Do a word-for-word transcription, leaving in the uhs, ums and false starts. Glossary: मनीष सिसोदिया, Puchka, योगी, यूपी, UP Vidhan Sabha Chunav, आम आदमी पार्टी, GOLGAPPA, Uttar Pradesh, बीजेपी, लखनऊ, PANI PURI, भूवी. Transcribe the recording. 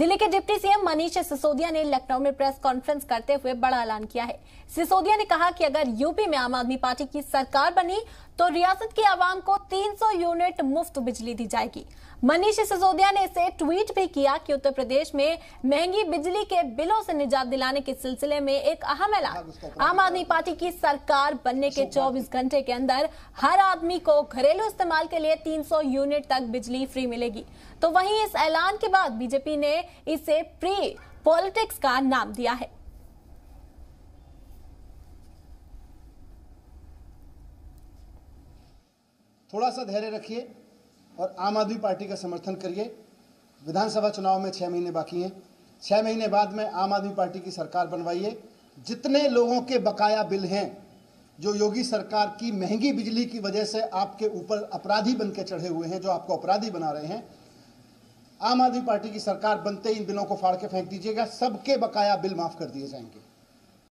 दिल्ली के deputy CM मनीष सिसोदिया ने लखनऊ में प्रेस कॉन्फ्रेंस करते हुए बड़ा ऐलान किया है। सिसोदिया ने कहा कि अगर यूपी में आम आदमी पार्टी की सरकार बनी तो रियासत की आवाम को तीन सौ यूनिट मुफ्त बिजली दी जाएगी। मनीष सिसोदिया ने इसे ट्वीट भी किया कि उत्तर प्रदेश में महंगी बिजली के बिलों से निजात दिलाने के सिलसिले में एक अहम ऐलान। आम आदमी पार्टी की सरकार बनने के चौबीस घंटे के अंदर हर आदमी को घरेलू इस्तेमाल के लिए तीन सौ यूनिट तक बिजली फ्री मिलेगी। तो वहीं इस ऐलान के बाद बीजेपी ने इसे प्री पॉलिटिक्स का नाम दिया है। थोड़ा सा धैर्य रखिए और आम आदमी पार्टी का समर्थन करिए। विधानसभा चुनाव में छः महीने बाकी हैं। छः महीने बाद में आम आदमी पार्टी की सरकार बनवाइए। जितने लोगों के बकाया बिल हैं जो योगी सरकार की महंगी बिजली की वजह से आपके ऊपर अपराधी बन के चढ़े हुए हैं, जो आपको अपराधी बना रहे हैं, आम आदमी पार्टी की सरकार बनते ही इन बिलों को फाड़ के फेंक दीजिएगा। सबके बकाया बिल माफ़ कर दिए जाएंगे।